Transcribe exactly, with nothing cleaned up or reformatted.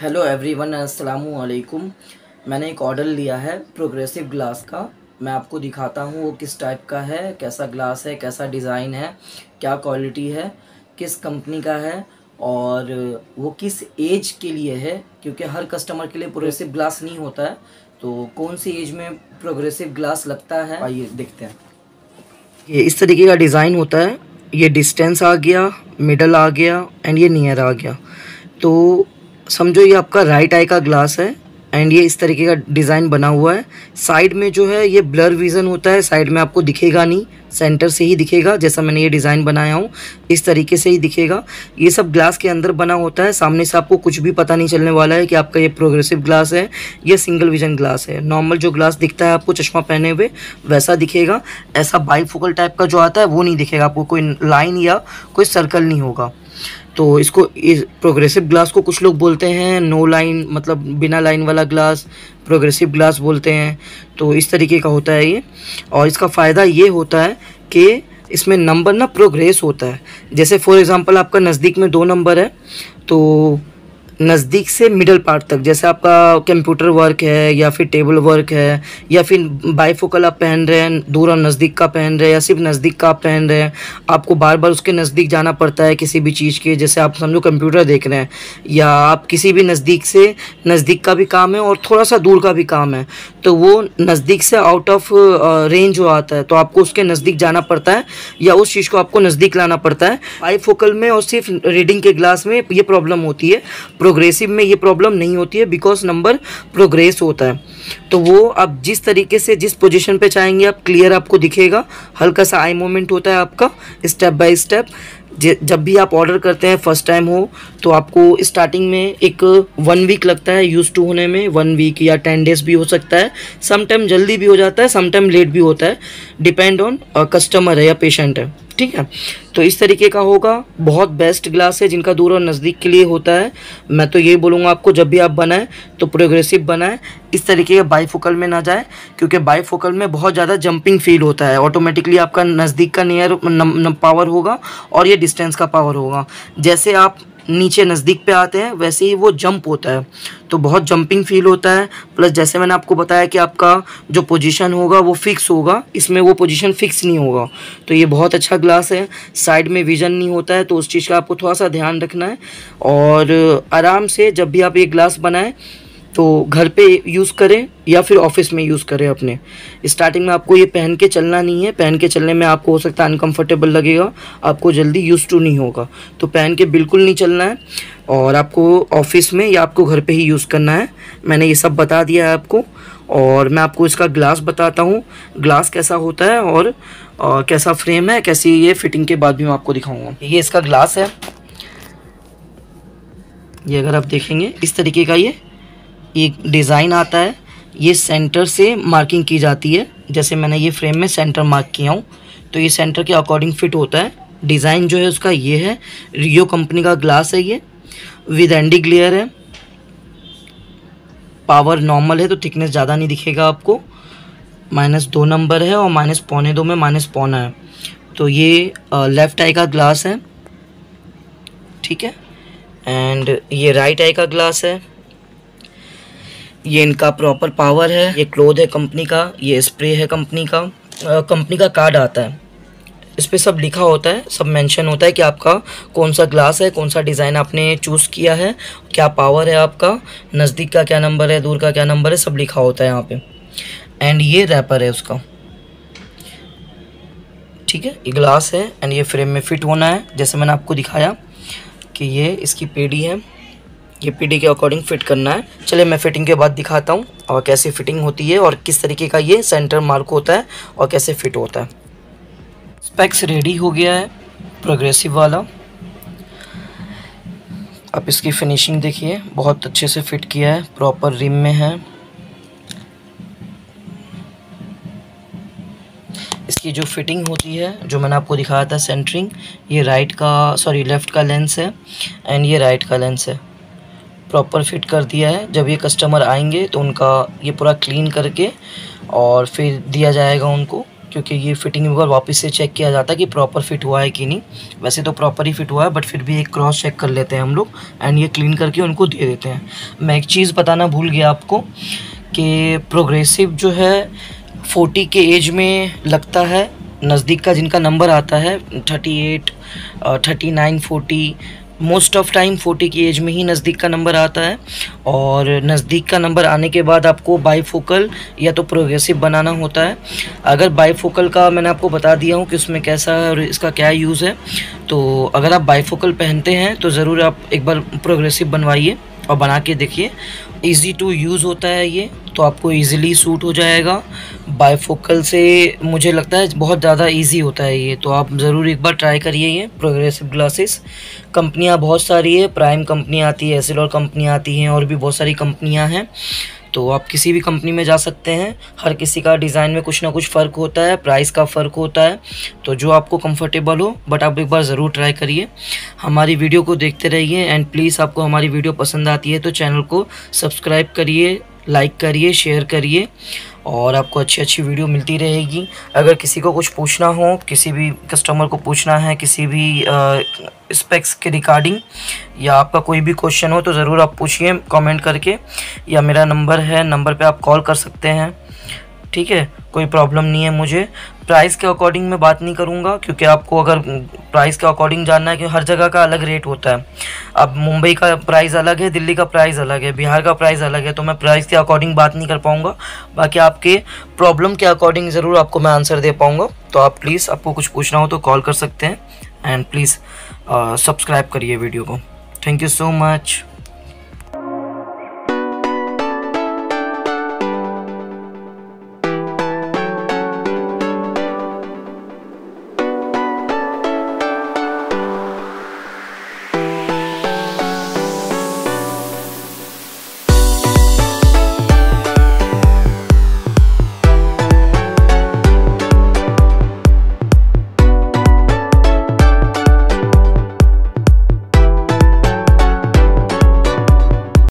Hello everyone, अस्सलामु अलैकुम। मैंने एक ऑर्डर लिया है प्रोग्रेसिव ग्लास का। मैं आपको दिखाता हूँ वो किस टाइप का है, कैसा ग्लास है, कैसा डिज़ाइन है, क्या क्वालिटी है, किस कंपनी का है और वो किस एज के लिए है, क्योंकि हर कस्टमर के लिए प्रोग्रेसिव ग्लास नहीं होता है। तो कौन सी एज में प्रोग्रेसिव ग्लास लगता है, आइए देखते हैं। ये इस तरीके का डिज़ाइन होता है। ये डिस्टेंस आ गया, मिडल आ गया एंड ये नियर आ गया। तो समझो ये आपका राइट आई का ग्लास है एंड ये इस तरीके का डिज़ाइन बना हुआ है। साइड में जो है ये ब्लर विज़न होता है, साइड में आपको दिखेगा नहीं, सेंटर से ही दिखेगा। जैसा मैंने ये डिज़ाइन बनाया हूँ इस तरीके से ही दिखेगा। ये सब ग्लास के अंदर बना होता है, सामने से आपको कुछ भी पता नहीं चलने वाला है कि आपका ये प्रोग्रेसिव ग्लास है या सिंगल विज़न ग्लास है। नॉर्मल जो ग्लास दिखता है आपको चश्मा पहने हुए वैसा दिखेगा। ऐसा बाईफोकल टाइप का जो आता है वो नहीं दिखेगा आपको, कोई लाइन या कोई सर्कल नहीं होगा। तो इसको इस प्रोग्रेसिव ग्लास को कुछ लोग बोलते हैं नो लाइन, मतलब बिना लाइन वाला ग्लास प्रोग्रेसिव ग्लास बोलते हैं। तो इस तरीके का होता है ये। और इसका फ़ायदा ये होता है कि इसमें नंबर ना प्रोग्रेस होता है। जैसे फॉर एग्जांपल आपका नज़दीक में दो नंबर है, तो नज़दीक से मिडल पार्ट तक, जैसे आपका कंप्यूटर वर्क है या फिर टेबल वर्क है या फिर बाईफोकल आप पहन रहे हैं, दूर और नज़दीक का पहन रहे हैं या सिर्फ नज़दीक का आप पहन रहे हैं, आपको बार बार उसके नज़दीक जाना पड़ता है किसी भी चीज़ के। जैसे आप समझो कंप्यूटर देख रहे हैं या आप किसी भी नज़दीक से, नज़दीक का भी काम है और थोड़ा सा दूर का भी काम है, तो वो नज़दीक से आउट ऑफ रेंज हो आता है, तो आपको उसके नज़दीक जाना पड़ता है या उस चीज़ को आपको नज़दीक लाना पड़ता है। बाईफोकल में और सिर्फ रीडिंग के ग्लास में ये प्रॉब्लम होती है, प्रोग्रेसिव में ये प्रॉब्लम नहीं होती है बिकॉज नंबर प्रोग्रेस होता है। तो वो आप जिस तरीके से जिस पोजीशन पे चाहेंगे आप क्लियर आपको दिखेगा। हल्का सा आई मोमेंट होता है आपका स्टेप बाय स्टेप। जब भी आप ऑर्डर करते हैं फर्स्ट टाइम हो तो आपको स्टार्टिंग में एक वन वीक लगता है यूज टू होने में, वन वीक या टेन डेज भी हो सकता है। समटाइम जल्दी भी हो जाता है, समटाइम लेट भी होता है, डिपेंड ऑन कस्टमर है या पेशेंट है, ठीक है। तो इस तरीके का होगा। बहुत बेस्ट ग्लास है जिनका दूर और नज़दीक के लिए होता है। मैं तो यही बोलूँगा आपको, जब भी आप बनाएं तो प्रोग्रेसिव बनाएं, इस तरीके का बाईफोकल में ना जाए, क्योंकि बाईफोकल में बहुत ज़्यादा जंपिंग फील होता है। ऑटोमेटिकली आपका नज़दीक का नियर पावर होगा और ये डिस्टेंस का पावर होगा। जैसे आप नीचे नज़दीक पे आते हैं वैसे ही वो जंप होता है, तो बहुत जंपिंग फील होता है। प्लस जैसे मैंने आपको बताया कि आपका जो पोजीशन होगा वो फिक्स होगा, इसमें वो पोजीशन फिक्स नहीं होगा। तो ये बहुत अच्छा ग्लास है। साइड में विज़न नहीं होता है, तो उस चीज़ का आपको थोड़ा सा ध्यान रखना है। और आराम से जब भी आप ये ग्लास बनाएँ तो घर पे यूज़ करें या फिर ऑफिस में यूज़ करें अपने। स्टार्टिंग में आपको ये पहन के चलना नहीं है, पहन के चलने में आपको हो सकता है अनकंफर्टेबल लगेगा, आपको जल्दी यूज़ टू नहीं होगा, तो पहन के बिल्कुल नहीं चलना है। और आपको ऑफिस में या आपको घर पे ही यूज़ करना है। मैंने ये सब बता दिया है आपको। और मैं आपको इसका ग्लास बताता हूँ, ग्लास कैसा होता है और आ, कैसा फ्रेम है, कैसी ये फिटिंग के बाद भी मैं आपको दिखाऊँगा। ये इसका ग्लास है, ये अगर आप देखेंगे इस तरीके का ये एक डिज़ाइन आता है। ये सेंटर से मार्किंग की जाती है, जैसे मैंने ये फ्रेम में सेंटर मार्क किया हूँ, तो ये सेंटर के अकॉर्डिंग फिट होता है। डिज़ाइन जो है उसका ये है, रियो कंपनी का ग्लास है ये, विद एंडी ग्लेयर है, पावर नॉर्मल है तो थिकनेस ज़्यादा नहीं दिखेगा आपको। माइनस दो नंबर है और माइनस पौने दो में माइनस पौना है। तो ये लेफ़्ट आई का ग्लास है, ठीक है, एंड ये राइट आई का ग्लास है। ये इनका प्रॉपर पावर है, ये क्लोथ है कंपनी का, ये स्प्रे है कंपनी का, कंपनी का कार्ड आता है, इस पर सब लिखा होता है, सब मेंशन होता है कि आपका कौन सा ग्लास है, कौन सा डिज़ाइन आपने चूज़ किया है, क्या पावर है आपका, नज़दीक का क्या नंबर है, दूर का क्या नंबर है, सब लिखा होता है यहाँ पे। एंड ये रैपर है उसका, ठीक है, ये ग्लास है एंड ये फ्रेम में फिट होना है। जैसे मैंने आपको दिखाया कि ये इसकी पेडी है, ये पीडी के अकॉर्डिंग फिट करना है। चलिए मैं फिटिंग के बाद दिखाता हूँ और कैसे फिटिंग होती है और किस तरीके का ये सेंटर मार्क होता है और कैसे फिट होता है। स्पेक्स रेडी हो गया है प्रोग्रेसिव वाला, आप इसकी फिनिशिंग देखिए, बहुत अच्छे से फिट किया है, प्रॉपर रिम में है। इसकी जो फिटिंग होती है जो मैंने आपको दिखाया था सेंटरिंग, ये राइट का सॉरी लेफ़्ट का लेंस है एंड ये राइट का लेंस है, प्रॉपर फिट कर दिया है। जब ये कस्टमर आएंगे तो उनका ये पूरा क्लीन करके और फिर दिया जाएगा उनको, क्योंकि ये फिटिंग होगा वापस से चेक किया जाता है कि प्रॉपर फिट हुआ है कि नहीं। वैसे तो प्रॉपर ही फिट हुआ है बट फिर भी एक क्रॉस चेक कर लेते हैं हम लोग एंड ये क्लीन करके उनको दे देते हैं। मैं एक चीज़ बताना भूल गया आपको कि प्रोग्रेसिव जो है चालीस के एज में लगता है, नज़दीक का जिनका नंबर आता है अड़तीस, उनतालीस, चालीस, मोस्ट ऑफ टाइम चालीस की एज में ही नज़दीक का नंबर आता है। और नज़दीक का नंबर आने के बाद आपको बाईफोकल या तो प्रोग्रेसिव बनाना होता है। अगर बाईफोकल का मैंने आपको बता दिया हूँ कि उसमें कैसा और इसका क्या यूज़ है, तो अगर आप बाईफोकल पहनते हैं तो ज़रूर आप एक बार प्रोग्रेसिव बनवाइए और बना के देखिए। ईज़ी टू यूज़ होता है ये, तो आपको ईज़िली सूट हो जाएगा। बाईफोकल से मुझे लगता है बहुत ज़्यादा इजी होता है ये, तो आप ज़रूर एक बार ट्राई करिए। ये प्रोग्रेसिव ग्लासेस कंपनियां बहुत सारी है, प्राइम कंपनी आती है, एसेलॉर कंपनी आती हैं और भी बहुत सारी कंपनियां हैं, तो आप किसी भी कंपनी में जा सकते हैं। हर किसी का डिज़ाइन में कुछ ना कुछ फ़र्क होता है, प्राइस का फ़र्क होता है, तो जो आपको कंफर्टेबल हो बट आप एक बार ज़रूर ट्राई करिए। हमारी वीडियो को देखते रहिए एंड प्लीज़ आपको हमारी वीडियो पसंद आती है तो चैनल को सब्सक्राइब करिए, लाइक करिए, शेयर करिए और आपको अच्छी अच्छी वीडियो मिलती रहेगी। अगर किसी को कुछ पूछना हो, किसी भी कस्टमर को पूछना है किसी भी स्पेक्स के रिगार्डिंग या आपका कोई भी क्वेश्चन हो तो ज़रूर आप पूछिए कमेंट करके, या मेरा नंबर है, नंबर पे आप कॉल कर सकते हैं। ठीक है, कोई प्रॉब्लम नहीं है मुझे। प्राइस के अकॉर्डिंग मैं बात नहीं करूँगा क्योंकि आपको अगर प्राइस के अकॉर्डिंग जानना है कि हर जगह का अलग रेट होता है। अब मुंबई का प्राइस अलग है, दिल्ली का प्राइस अलग है, बिहार का प्राइस अलग है, तो मैं प्राइस के अकॉर्डिंग बात नहीं कर पाऊँगा। बाकी आपके प्रॉब्लम के अकॉर्डिंग ज़रूर आपको मैं आंसर दे पाऊँगा। तो आप प्लीज़, आपको कुछ पूछना हो तो कॉल कर सकते हैं एंड प्लीज़ सब्सक्राइब करिए वीडियो को। Thank you so much.